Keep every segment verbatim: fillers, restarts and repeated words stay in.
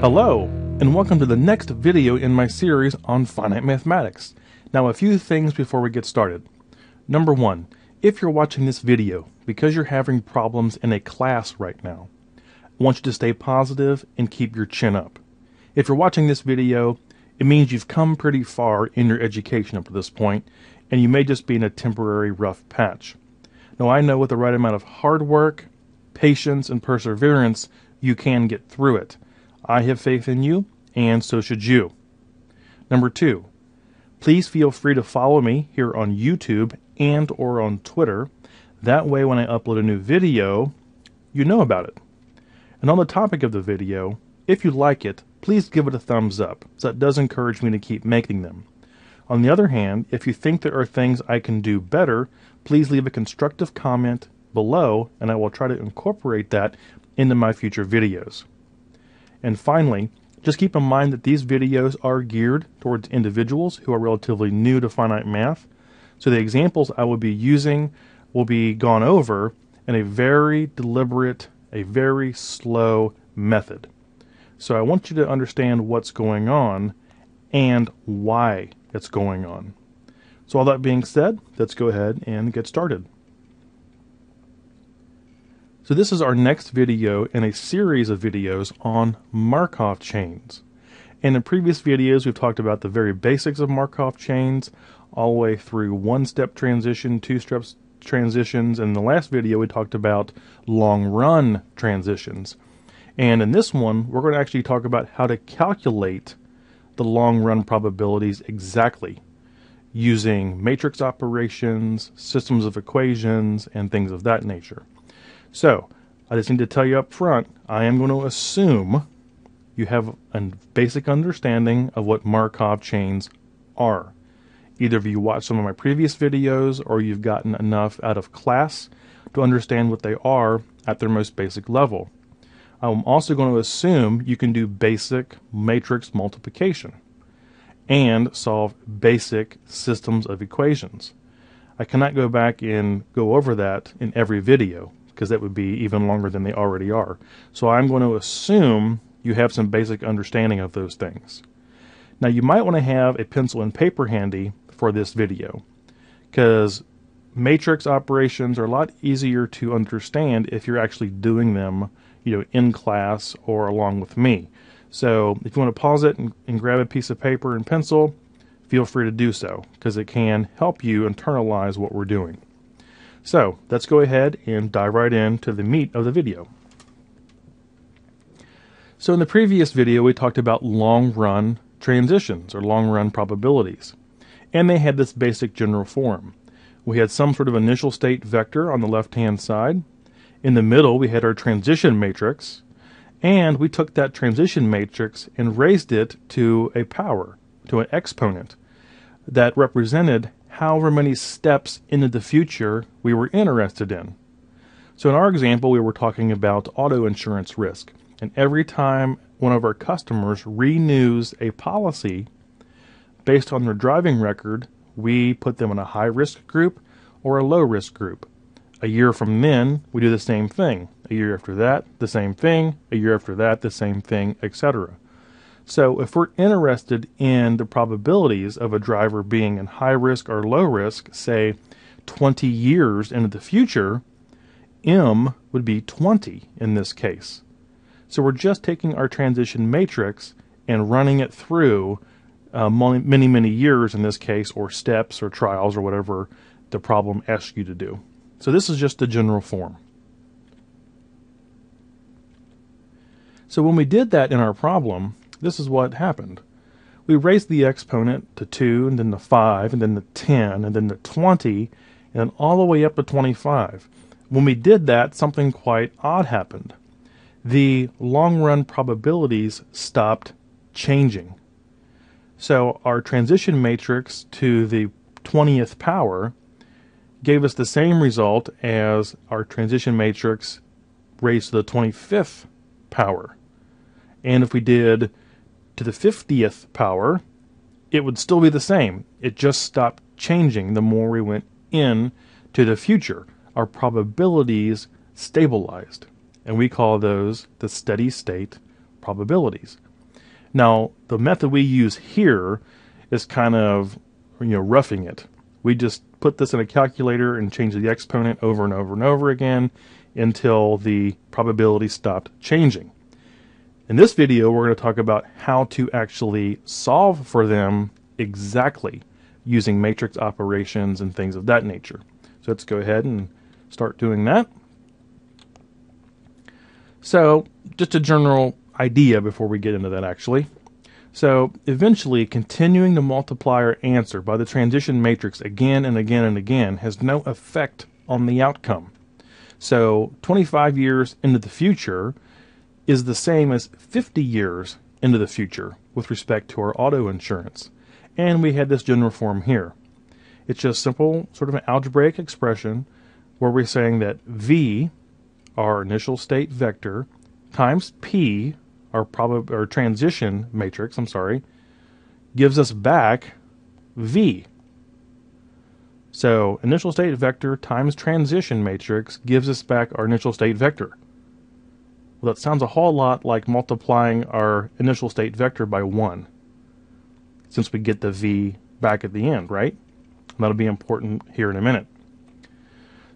Hello, and welcome to the next video in my series on finite mathematics. Now, a few things before we get started. Number one, if you're watching this video because you're having problems in a class right now, I want you to stay positive and keep your chin up. If you're watching this video, it means you've come pretty far in your education up to this point, and you may just be in a temporary rough patch. Now, I know with the right amount of hard work, patience, and perseverance, you can get through it. I have faith in you, and so should you. Number two, please feel free to follow me here on YouTube and or on Twitter. That way when I upload a new video, you know about it. And on the topic of the video, if you like it, please give it a thumbs up, so that does encourage me to keep making them. On the other hand, if you think there are things I can do better, please leave a constructive comment below, and I will try to incorporate that into my future videos. And finally, just keep in mind that these videos are geared towards individuals who are relatively new to finite math. So the examples I will be using will be gone over in a very deliberate, a very slow method. So I want you to understand what's going on and why it's going on. So all that being said, let's go ahead and get started. So this is our next video in a series of videos on Markov chains. And in previous videos, we've talked about the very basics of Markov chains, all the way through one-step transition, two-step transitions, and in the last video we talked about long-run transitions. And in this one, we're going to actually talk about how to calculate the long-run probabilities exactly using matrix operations, systems of equations, and things of that nature. So, I just need to tell you up front, I am going to assume you have a basic understanding of what Markov chains are. Either of you watched some of my previous videos, or you've gotten enough out of class to understand what they are at their most basic level. I'm also going to assume you can do basic matrix multiplication and solve basic systems of equations. I cannot go back and go over that in every video, because that would be even longer than they already are. So I'm going to assume you have some basic understanding of those things. Now you might want to have a pencil and paper handy for this video, because matrix operations are a lot easier to understand if you're actually doing them, you know, in class or along with me. So if you want to pause it and, and grab a piece of paper and pencil, feel free to do so, because it can help you internalize what we're doing. So let's go ahead and dive right into the meat of the video. So in the previous video, we talked about long-run transitions or long-run probabilities, and they had this basic general form. We had some sort of initial state vector on the left-hand side. In the middle, we had our transition matrix, and we took that transition matrix and raised it to a power, to an exponent that represented however many steps into the future we were interested in. So in our example, we were talking about auto insurance risk. And every time one of our customers renews a policy, based on their driving record, we put them in a high-risk group or a low-risk group. A year from then, we do the same thing. A year after that, the same thing. A year after that, the same thing, et cetera. So if we're interested in the probabilities of a driver being in high risk or low risk, say twenty years into the future, M would be twenty in this case. So we're just taking our transition matrix and running it through uh, many, many years in this case, or steps or trials or whatever the problem asks you to do. So this is just the general form. So when we did that in our problem, this is what happened. We raised the exponent to two, and then to five, and then to ten, and then to twenty, and then all the way up to twenty-five. When we did that, something quite odd happened. The long-run probabilities stopped changing. So our transition matrix to the twentieth power gave us the same result as our transition matrix raised to the twenty-fifth power. And if we did to the fiftieth power, it would still be the same. It just stopped changing the more we went in to the future. Our probabilities stabilized, and we call those the steady state probabilities. Now, the method we use here is kind of, you know, roughing it. We just put this in a calculator and change the exponent over and over and over again until the probability stopped changing. In this video, we're going to talk about how to actually solve for them exactly using matrix operations and things of that nature. So let's go ahead and start doing that. So just a general idea before we get into that actually. So eventually continuing to multiply our answer by the transition matrix again and again and again has no effect on the outcome. So twenty-five years into the future is the same as fifty years into the future with respect to our auto insurance. And we had this general form here. It's just simple sort of an algebraic expression where we're saying that V, our initial state vector, times P, our, prob our transition matrix, I'm sorry, gives us back V. So initial state vector times transition matrix gives us back our initial state vector. Well, that sounds a whole lot like multiplying our initial state vector by one, since we get the V back at the end, right? And that'll be important here in a minute.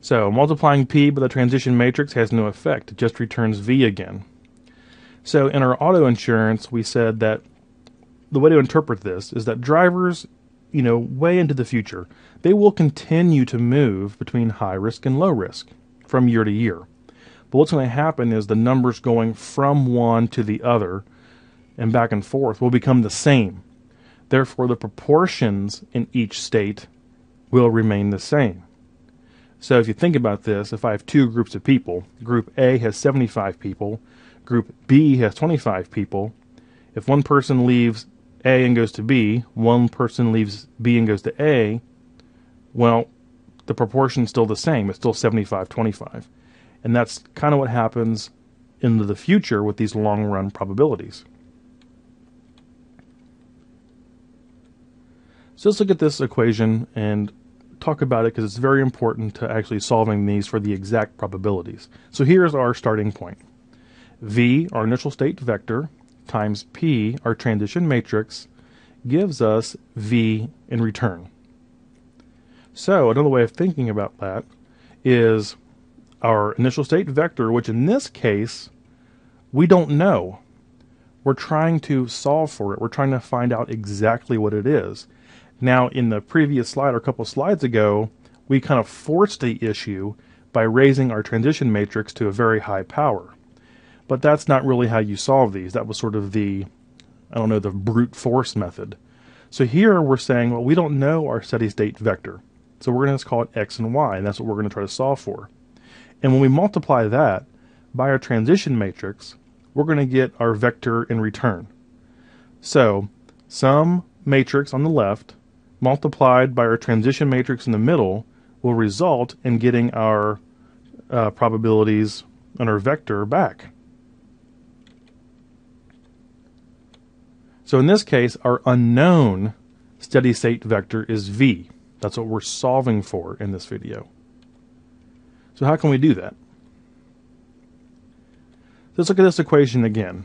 So multiplying P by the transition matrix has no effect. It just returns V again. So in our auto insurance, we said that the way to interpret this is that drivers, you know, way into the future, they will continue to move between high risk and low risk from year to year. But what's going to happen is the numbers going from one to the other and back and forth will become the same. Therefore, the proportions in each state will remain the same. So if you think about this, if I have two groups of people, group A has seventy-five people, group B has twenty-five people. If one person leaves A and goes to B, one person leaves B and goes to A, well, the proportion is still the same. It's still seventy-five twenty-five. And that's kind of what happens into the future with these long-run probabilities. So let's look at this equation and talk about it because it's very important to actually solving these for the exact probabilities. So here's our starting point. V, our initial state vector, times P, our transition matrix, gives us V in return. So another way of thinking about that is our initial state vector, which in this case, we don't know. We're trying to solve for it. We're trying to find out exactly what it is. Now, in the previous slide or a couple slides ago, we kind of forced the issue by raising our transition matrix to a very high power. But that's not really how you solve these. That was sort of the, I don't know, the brute force method. So here we're saying, well, we don't know our steady state vector. So we're going to just call it X and Y, and that's what we're going to try to solve for. And when we multiply that by our transition matrix, we're going to get our vector in return. So some matrix on the left multiplied by our transition matrix in the middle will result in getting our uh, probabilities and our vector back. So in this case, our unknown steady state vector is V. That's what we're solving for in this video. So how can we do that? Let's look at this equation again.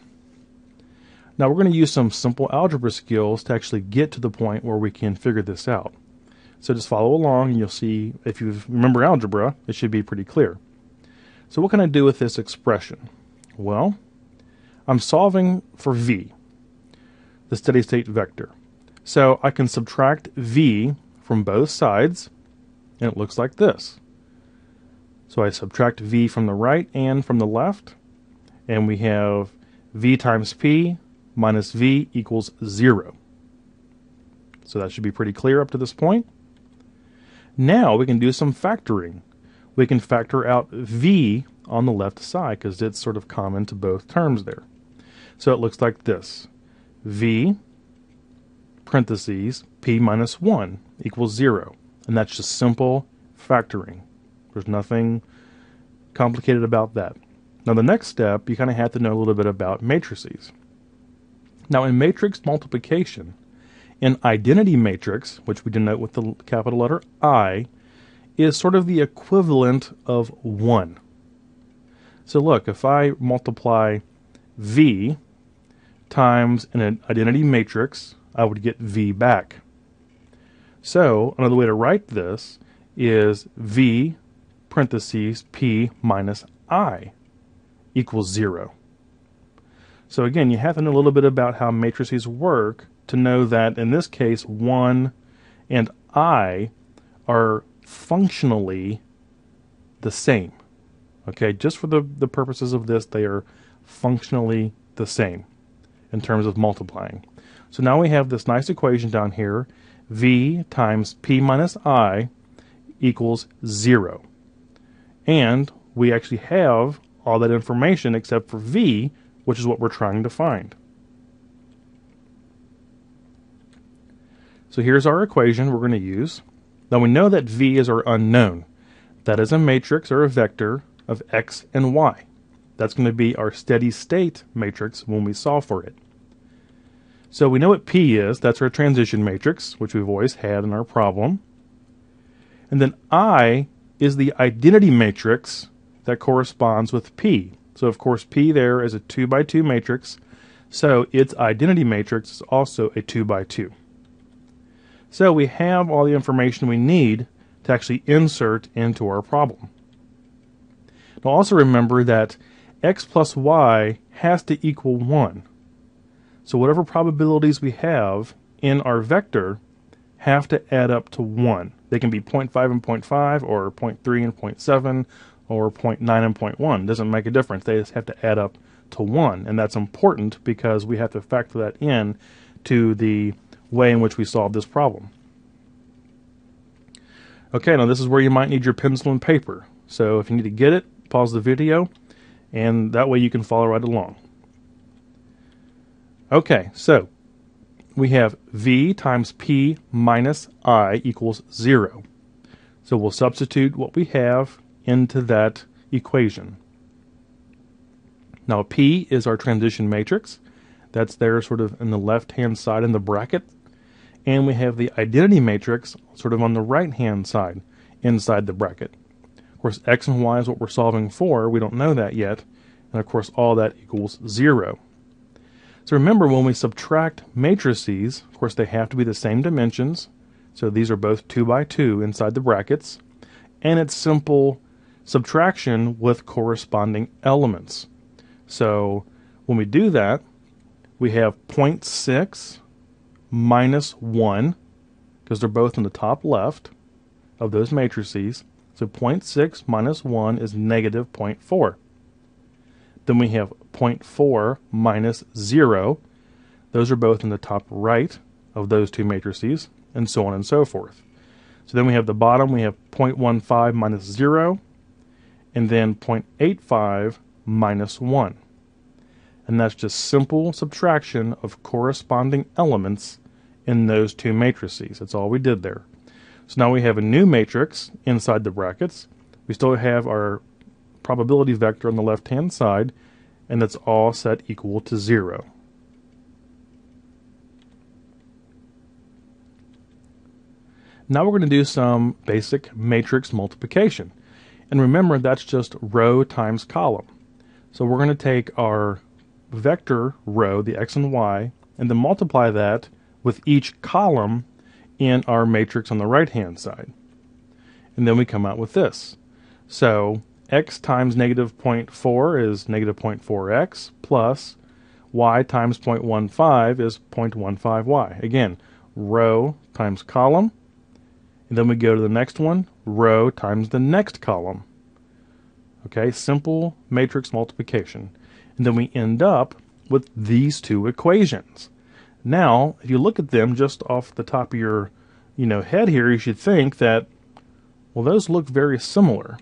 Now we're going to use some simple algebra skills to actually get to the point where we can figure this out. So just follow along and you'll see, if you remember algebra, it should be pretty clear. So what can I do with this expression? Well, I'm solving for V, the steady state vector. So I can subtract V from both sides and it looks like this. So I subtract V from the right and from the left, and we have V times P minus V equals zero. So that should be pretty clear up to this point. Now we can do some factoring. We can factor out V on the left side because it's sort of common to both terms there. So it looks like this. V parentheses P minus one equals zero. And that's just simple factoring. There's nothing complicated about that. Now the next step, you kind of have to know a little bit about matrices. Now in matrix multiplication, an identity matrix, which we denote with the capital letter I, is sort of the equivalent of one. So look, if I multiply V times an identity matrix, I would get V back. So another way to write this is V parentheses P minus I equals zero. So again, you have to know a little bit about how matrices work to know that in this case, one and I are functionally the same. Okay, just for the, the purposes of this, they are functionally the same in terms of multiplying. So now we have this nice equation down here, V times P minus I equals zero. And we actually have all that information except for V, which is what we're trying to find. So here's our equation we're going to use. Now we know that V is our unknown. That is a matrix or a vector of X and Y. That's going to be our steady state matrix when we solve for it. So we know what P is. That's our transition matrix, which we've always had in our problem. And then I is the identity matrix that corresponds with P. So of course P there is a two by two matrix. So its identity matrix is also a two by two. So we have all the information we need to actually insert into our problem. Now also remember that X plus Y has to equal one. So whatever probabilities we have in our vector have to add up to one. They can be zero point five and zero point five, or zero point three and zero point seven, or zero point nine and zero point one. It doesn't make a difference. They just have to add up to one. And that's important because we have to factor that in to the way in which we solve this problem. Okay, now this is where you might need your pencil and paper. So if you need to get it, pause the video, and that way you can follow right along. Okay, so we have V times P minus I equals zero. So we'll substitute what we have into that equation. Now P is our transition matrix. That's there sort of in the left-hand side in the bracket. And we have the identity matrix sort of on the right-hand side inside the bracket. Of course, X and Y is what we're solving for. We don't know that yet. And of course, all that equals zero. So remember, when we subtract matrices, of course, they have to be the same dimensions. So these are both two by two inside the brackets. And it's simple subtraction with corresponding elements. So when we do that, we have zero point six minus one, because they're both in the top left of those matrices. So zero point six minus one is negative zero point four. Then we have zero point four minus zero. Those are both in the top right of those two matrices, and so on and so forth. So then we have the bottom, we have zero point one five minus zero, and then zero point eight five minus one. And that's just simple subtraction of corresponding elements in those two matrices. That's all we did there. So now we have a new matrix inside the brackets. We still have our probability vector on the left-hand side, and that's all set equal to zero. Now we're going to do some basic matrix multiplication. And remember, that's just row times column. So we're going to take our vector row, the X and Y, and then multiply that with each column in our matrix on the right hand side, and then we come out with this. So X times negative zero point four is negative zero point four X, plus Y times zero point one five is zero point one five Y. Again, row times column, and then we go to the next one, row times the next column. Okay, simple matrix multiplication. And then we end up with these two equations. Now, if you look at them just off the top of your, you know, head here, you should think that, well, those look very similar.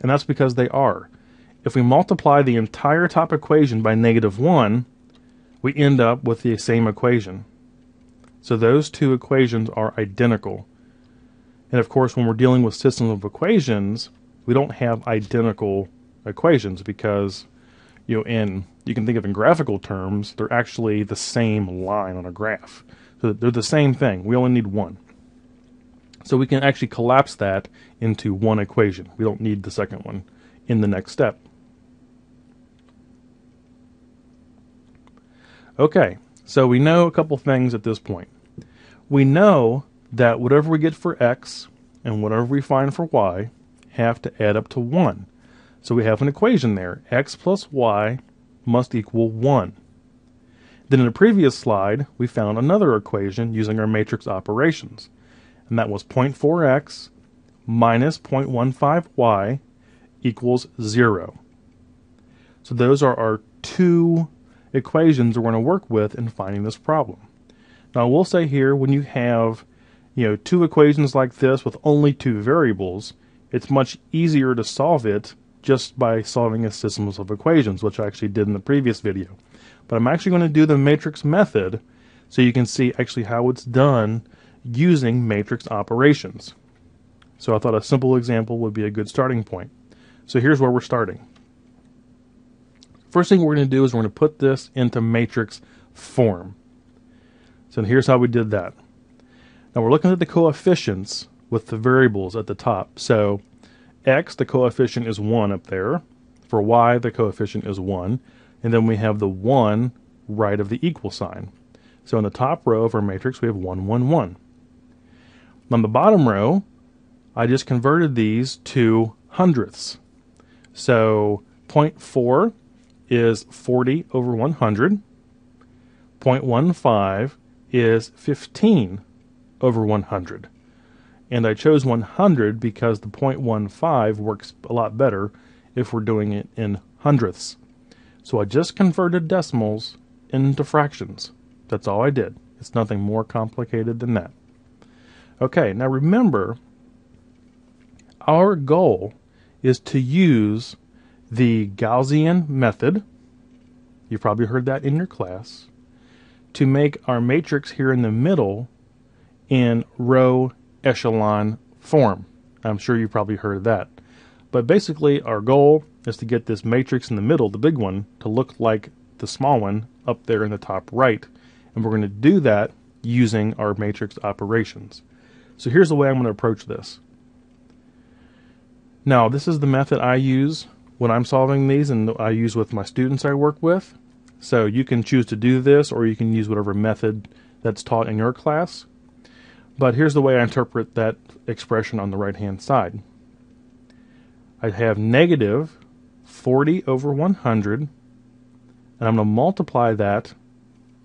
And that's because they are. If we multiply the entire top equation by negative one, we end up with the same equation. So those two equations are identical. And of course, when we're dealing with systems of equations, we don't have identical equations because, you know, in, you can think of in graphical terms, they're actually the same line on a graph. So they're the same thing. We only need one. So we can actually collapse that into one equation. We don't need the second one in the next step. Okay, so we know a couple things at this point. We know that whatever we get for x and whatever we find for y have to add up to one. So we have an equation there. X plus y must equal one. Then in the previous slide, we found another equation using our matrix operations. And that was zero point four x minus zero point one five y equals zero. So those are our two equations we're going to work with in finding this problem. Now I will say here, when you have you know, two equations like this with only two variables, it's much easier to solve it just by solving a system of equations, which I actually did in the previous video. But I'm actually going to do the matrix method so you can see actually how it's done using matrix operations. So I thought a simple example would be a good starting point. So here's where we're starting. First thing we're going to do is we're going to put this into matrix form. So here's how we did that. Now we're looking at the coefficients with the variables at the top. So x, the coefficient is one up there. For y, the coefficient is one. And then we have the one right of the equal sign. So in the top row of our matrix, we have one, one, one. On the bottom row, I just converted these to hundredths. So zero point four is forty over one hundred. zero point one five is fifteen over one hundred. And I chose one hundred because the zero point one five works a lot better if we're doing it in hundredths. So I just converted decimals into fractions. That's all I did. It's nothing more complicated than that. Okay, now remember, our goal is to use the Gaussian method, you've probably heard that in your class, to make our matrix here in the middle in row echelon form. I'm sure you've probably heard of that. But basically our goal is to get this matrix in the middle, the big one, to look like the small one up there in the top right. And we're going to do that using our matrix operations. So here's the way I'm going to approach this. Now this is the method I use when I'm solving these and I use with my students I work with. So you can choose to do this or you can use whatever method that's taught in your class. But here's the way I interpret that expression on the right hand side. I have negative forty over one hundred, and I'm going to multiply that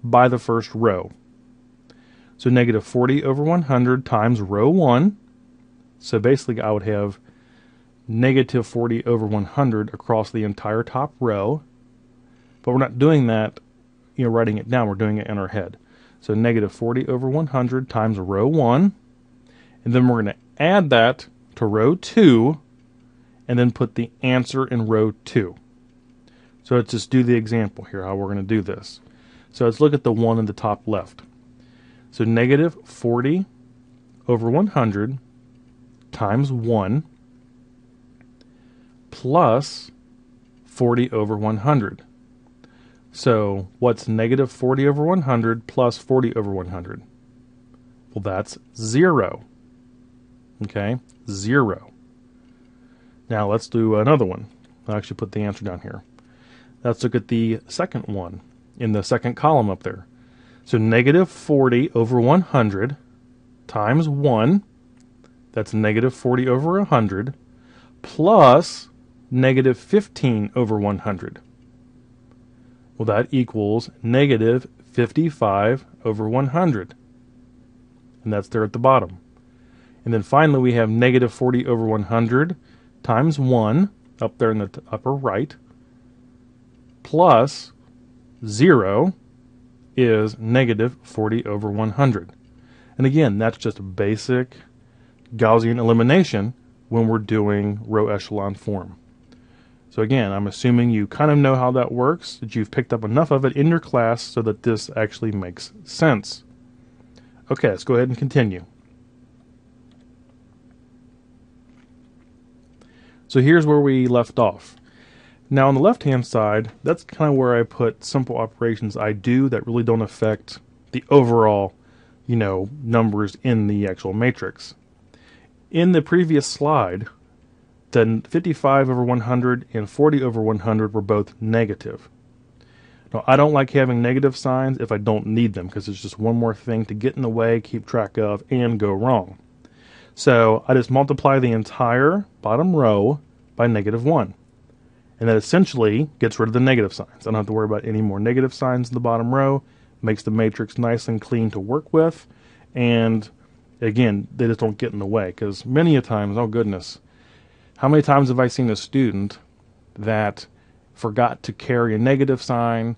by the first row. So negative forty over one hundred times row one. So basically I would have negative forty over one hundred across the entire top row, but we're not doing that, you know, writing it down, we're doing it in our head. So negative forty over one hundred times row one, and then we're going to add that to row two, and then put the answer in row two. So let's just do the example here, how we're going to do this. So let's look at the one in the top left. So negative forty over one hundred times one plus forty over one hundred. So what's negative forty over one hundred plus forty over one hundred? Well, that's zero. Okay, zero. Now let's do another one. I'll actually put the answer down here. Let's look at the second one in the second column up there. So negative forty over one hundred times one, that's negative forty over one hundred, plus negative fifteen over one hundred. Well, that equals negative fifty-five over one hundred. And that's there at the bottom. And then finally we have negative forty over one hundred times one up there in the upper right, plus zero is negative forty over one hundred. And again, that's just basic Gaussian elimination when we're doing row echelon form. So again, I'm assuming you kind of know how that works, that you've picked up enough of it in your class so that this actually makes sense. Okay, let's go ahead and continue. So here's where we left off. Now on the left-hand side, that's kind of where I put simple operations I do that really don't affect the overall, you know, numbers in the actual matrix. In the previous slide, then fifty-five over one hundred and forty over one hundred were both negative. Now, I don't like having negative signs if I don't need them, because it's just one more thing to get in the way, keep track of, and go wrong. So I just multiply the entire bottom row by negative one. And that essentially gets rid of the negative signs. I don't have to worry about any more negative signs in the bottom row. Makes the matrix nice and clean to work with. And again, they just don't get in the way, because many a times, oh goodness, how many times have I seen a student that forgot to carry a negative sign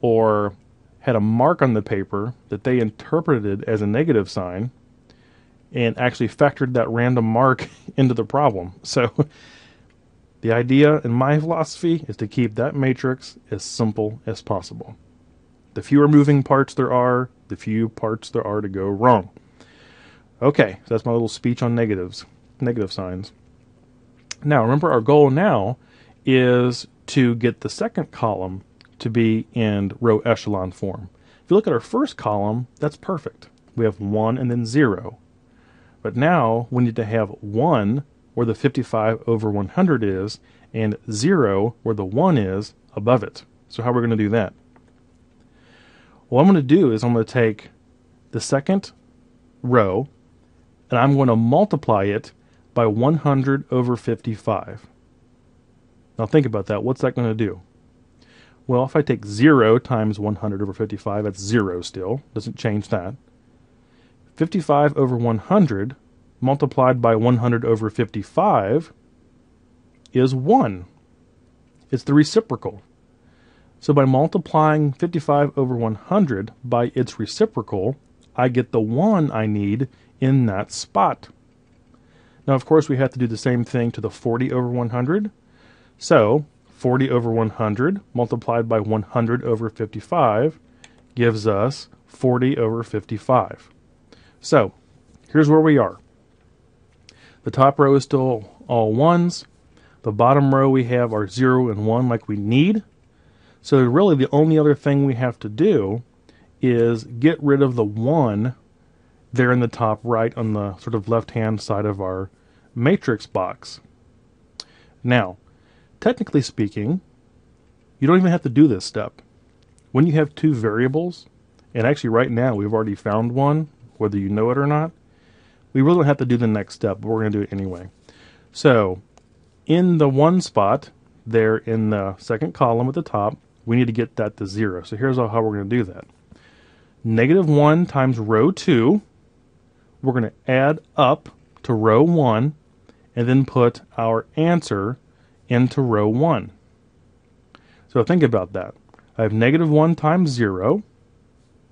or had a mark on the paper that they interpreted as a negative sign and actually factored that random mark into the problem. So the idea in my philosophy is to keep that matrix as simple as possible. The fewer moving parts there are, the few parts there are to go wrong. Okay, so that's my little speech on negatives, negative signs. Now, remember, our goal now is to get the second column to be in row echelon form. If you look at our first column, that's perfect. We have one and then zero. But now we need to have one where the fifty-five over one hundred is and zero where the one is above it. So how are we going to do that? What I'm going to do is I'm going to take the second row and I'm going to multiply it by one hundred over fifty-five. Now think about that. What's that going to do? Well, if I take zero times one hundred over fifty-five, that's zero still. Doesn't change that. fifty-five over one hundred multiplied by one hundred over fifty-five is one. It's the reciprocal. So by multiplying fifty-five over one hundred by its reciprocal, I get the one I need in that spot. Now, of course, we have to do the same thing to the forty over one hundred. So forty over one hundred multiplied by one hundred over fifty-five gives us forty over fifty-five. So here's where we are. The top row is still all ones. The bottom row we have our zero and one like we need. So really the only other thing we have to do is get rid of the one there in the top right on the sort of left-hand side of our matrix box. Now, technically speaking, you don't even have to do this step. When you have two variables, and actually right now we've already found one, whether you know it or not, we really don't have to do the next step, but we're going to do it anyway. So in the one spot, there in the second column at the top, we need to get that to zero. So here's how we're going to do that. Negative one times row two, we're going to add up to row one, and then put our answer into row one. So think about that. I have negative one times zero,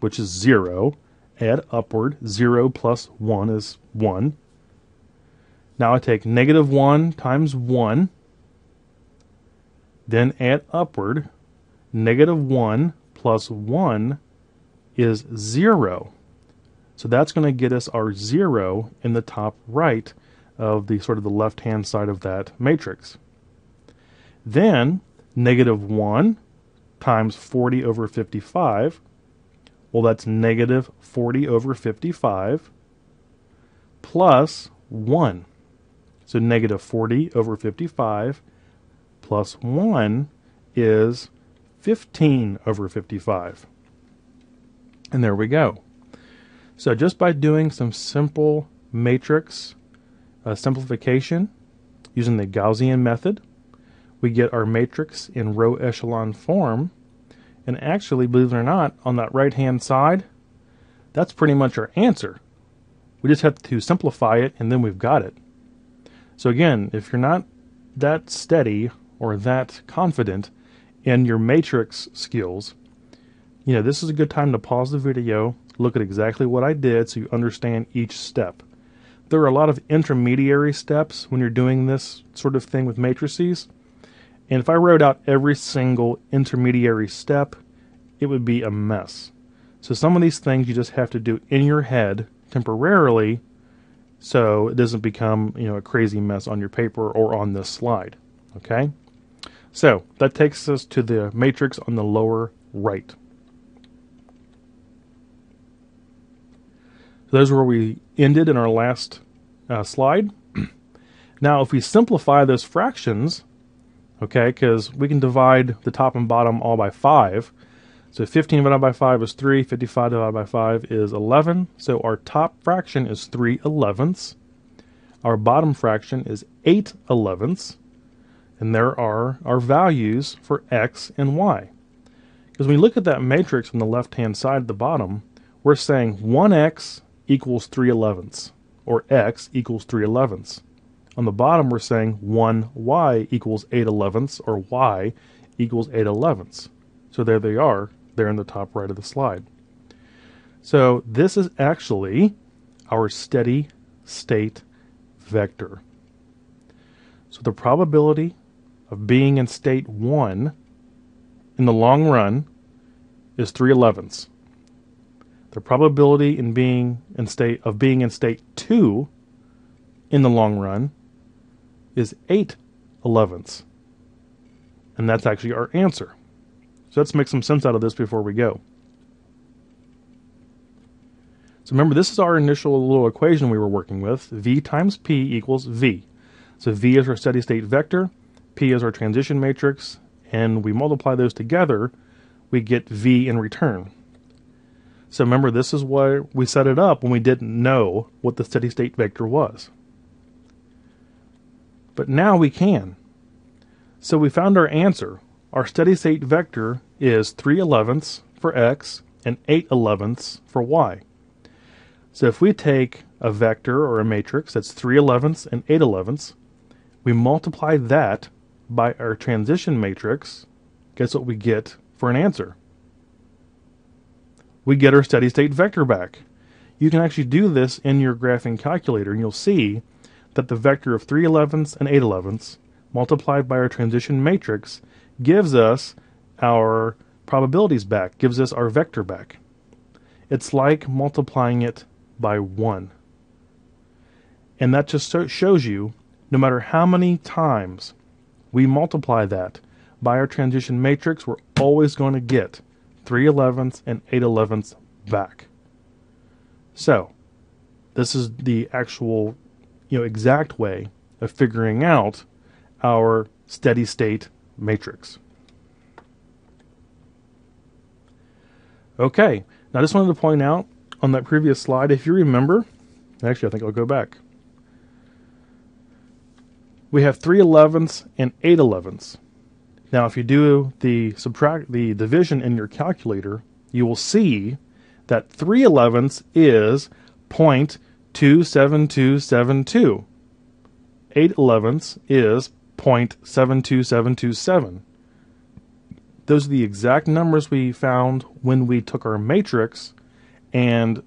which is zero. Add upward, zero plus one is one. Now I take negative one times one, then add upward, negative one plus one is zero. So that's going to get us our zero in the top right of the sort of the left-hand side of that matrix. Then negative one times forty over fifty-five, well, that's negative forty over fifty-five plus one. So negative forty over fifty-five plus one is fifteen over fifty-five. And there we go. So just by doing some simple matrix uh, simplification using the Gaussian method, we get our matrix in row echelon form. And actually, believe it or not, on that right-hand side, that's pretty much our answer. We just have to simplify it, and then we've got it. So again, if you're not that steady or that confident in your matrix skills, you know, this is a good time to pause the video, look at exactly what I did so you understand each step. There are a lot of intermediary steps when you're doing this sort of thing with matrices. And if I wrote out every single intermediary step, it would be a mess. So some of these things you just have to do in your head temporarily so it doesn't become, you know, a crazy mess on your paper or on this slide. Okay? So that takes us to the matrix on the lower right. So those are where we ended in our last uh, slide. Now, if we simplify those fractions, okay, because we can divide the top and bottom all by five. So fifteen divided by five is three, fifty-five divided by five is eleven. So our top fraction is three elevenths. Our bottom fraction is eight elevenths. And there are our values for x and y. Because when we look at that matrix on the left-hand side at the bottom, we're saying one x equals three elevenths, or x equals three elevenths. On the bottom, we're saying one y equals eight elevenths, or y equals eight elevenths. So there they are. There in the top right of the slide. So this is actually our steady state vector. So the probability of being in state one in the long run is three elevenths. The probability in being in state of being in state two in the long run is eight elevenths. And that's actually our answer. So let's make some sense out of this before we go. So remember, this is our initial little equation we were working with. V times P equals V. So V is our steady state vector, P is our transition matrix, and we multiply those together, we get V in return. So remember, this is why we set it up when we didn't know what the steady state vector was. But now we can. So we found our answer. Our steady state vector is three elevenths for x and eight elevenths for y. So if we take a vector or a matrix that's three elevenths and eight elevenths, we multiply that by our transition matrix, guess what we get for an answer? We get our steady state vector back. You can actually do this in your graphing calculator, and you'll see that the vector of three elevenths and eight elevenths multiplied by our transition matrix gives us our probabilities back, gives us our vector back. It's like multiplying it by one. And that just so shows you, no matter how many times we multiply that by our transition matrix, we're always going to get three elevenths and eight elevenths back. So this is the actual, you know, exact way of figuring out our steady state matrix. Okay, now I just wanted to point out on that previous slide, if you remember, actually I think I'll go back. We have three elevenths and eight elevenths. Now if you do the subtract the division in your calculator, you will see that three elevenths is zero point two seven two seven two. eight elevenths is zero point seven two seven two seven. Those are the exact numbers we found when we took our matrix and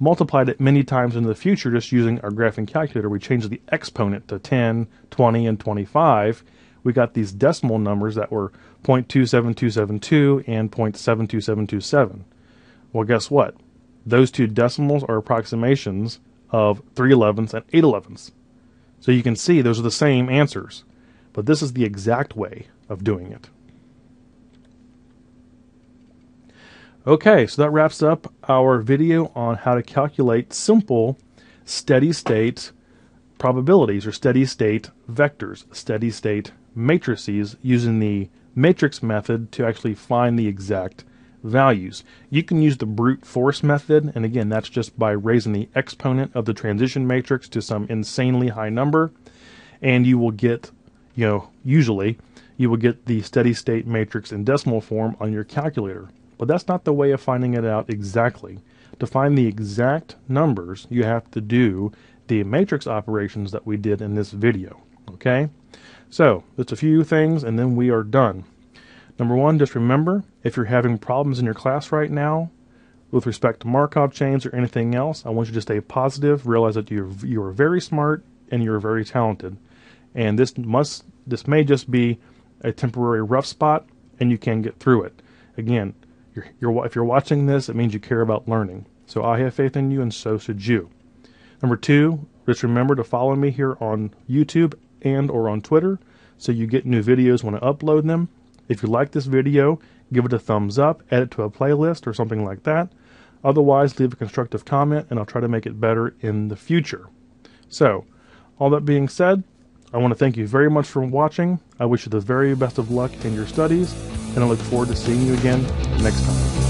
multiplied it many times in the future just using our graphing calculator. We changed the exponent to ten, twenty, and twenty-five. We got these decimal numbers that were zero point two seven two seven two and zero point seven two seven two seven. Well, guess what? Those two decimals are approximations of three elevenths and eight elevenths. So you can see those are the same answers, but this is the exact way of doing it. Okay, so that wraps up our video on how to calculate simple steady state probabilities or steady state vectors, steady state matrices using the matrix method to actually find the exact values. You can use the brute force method, and again, that's just by raising the exponent of the transition matrix to some insanely high number, and you will get, you know, usually you will get the steady state matrix in decimal form on your calculator. But that's not the way of finding it out exactly. To find the exact numbers, you have to do the matrix operations that we did in this video. Okay, so that's a few things and then we are done. Number one, just remember, if you're having problems in your class right now with respect to Markov chains or anything else, I want you to stay positive, realize that you're, you're very smart and you're very talented. And this must, this may just be a temporary rough spot and you can get through it. Again, you're, you're, if you're watching this, it means you care about learning. So I have faith in you and so should you. Number two, just remember to follow me here on YouTube and or on Twitter so you get new videos when I upload them. If you like this video, give it a thumbs up, add it to a playlist or something like that. Otherwise, leave a constructive comment and I'll try to make it better in the future. So, all that being said, I want to thank you very much for watching. I wish you the very best of luck in your studies, and I look forward to seeing you again next time.